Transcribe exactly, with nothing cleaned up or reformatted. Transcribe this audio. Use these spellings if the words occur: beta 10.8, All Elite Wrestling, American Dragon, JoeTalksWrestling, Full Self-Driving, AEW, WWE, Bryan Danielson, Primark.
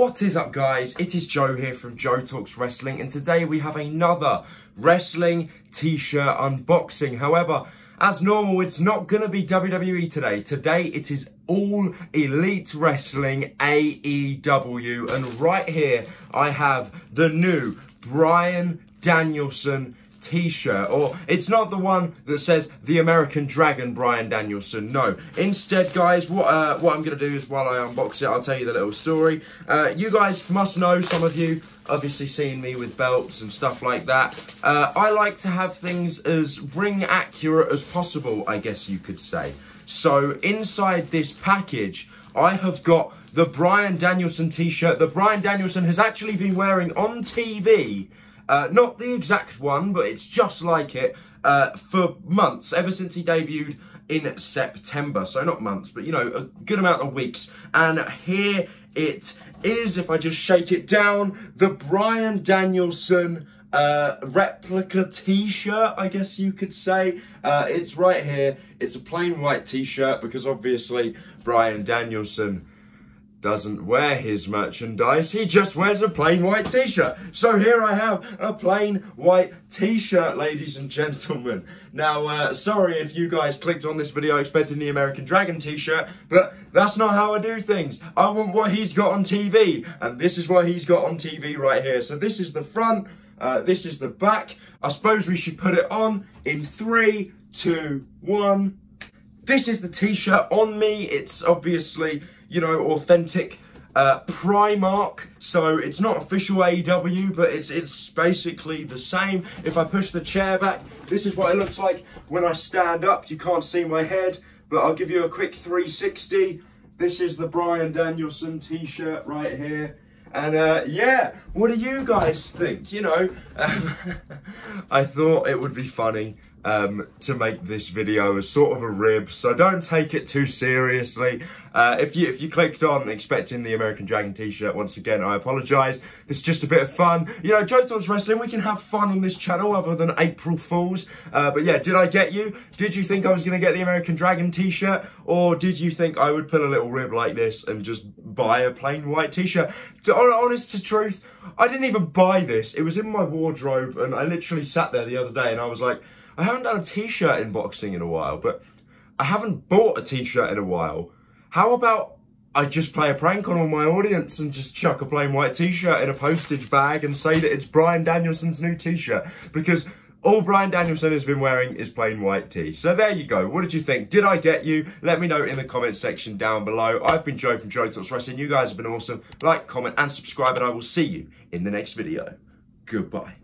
What is up, guys? It is Joe here from Joe Talks Wrestling, and today we have another wrestling t-shirt unboxing. However, as normal, it's not going to be W W E today. Today, it is All Elite Wrestling, A E W. And right here, I have the new Bryan Danielson t-shirt. Or it's not the one that says the American Dragon Bryan Danielson. No. Instead, guys, what uh, what I'm going to do is while I unbox it, I'll tell you the little story. Uh, you guys must know, some of you obviously seen me with belts and stuff like that. Uh, I like to have things as ring accurate as possible, I guess you could say. So inside this package, I have got the Bryan Danielson t-shirt that Bryan Danielson has actually been wearing on T V. Uh, not the exact one, but it's just like it uh, for months, ever since he debuted in September. So not months, but, you know, a good amount of weeks. And here it is, if I just shake it down, the Bryan Danielson uh, replica t-shirt, I guess you could say. Uh, it's right here. It's a plain white t-shirt because obviously Bryan Danielson doesn't wear his merchandise. He just wears a plain white t-shirt. So here I have a plain white t-shirt, ladies and gentlemen. Now, uh, sorry if you guys clicked on this video expecting the American Dragon t-shirt, but that's not how I do things. I want what he's got on T V, and this is what he's got on T V right here. So this is the front, uh, this is the back. I suppose we should put it on in three, two, one. This is the t-shirt on me. It's obviously, you know, authentic uh, Primark. So it's not official A E W, but it's it's basically the same. If I push the chair back, this is what it looks like when I stand up. You can't see my head, but I'll give you a quick three sixty. This is the Bryan Danielson t-shirt right here. And uh, yeah, what do you guys think? You know, um, I thought it would be funny Um, to make this video as sort of a rib, so don't take it too seriously. Uh, if you if you clicked on expecting the American Dragon t-shirt, once again, I apologise. It's just a bit of fun. You know, Joe Talks Wrestling, we can have fun on this channel other than April Fools. Uh, but yeah, did I get you? Did you think I was going to get the American Dragon t-shirt? Or did you think I would pull a little rib like this and just buy a plain white t-shirt? To honest to truth, I didn't even buy this. It was in my wardrobe, and I literally sat there the other day and I was like, I haven't done a t-shirt unboxing in a while, but I haven't bought a t-shirt in a while. How about I just play a prank on all my audience and just chuck a plain white t-shirt in a postage bag and say that it's Bryan Danielson's new t-shirt? Because all Bryan Danielson has been wearing is plain white tee. So there you go. What did you think? Did I get you? Let me know in the comments section down below. I've been Joe from Joe Talks Wrestling. You guys have been awesome. Like, comment, and subscribe, and I will see you in the next video. Goodbye.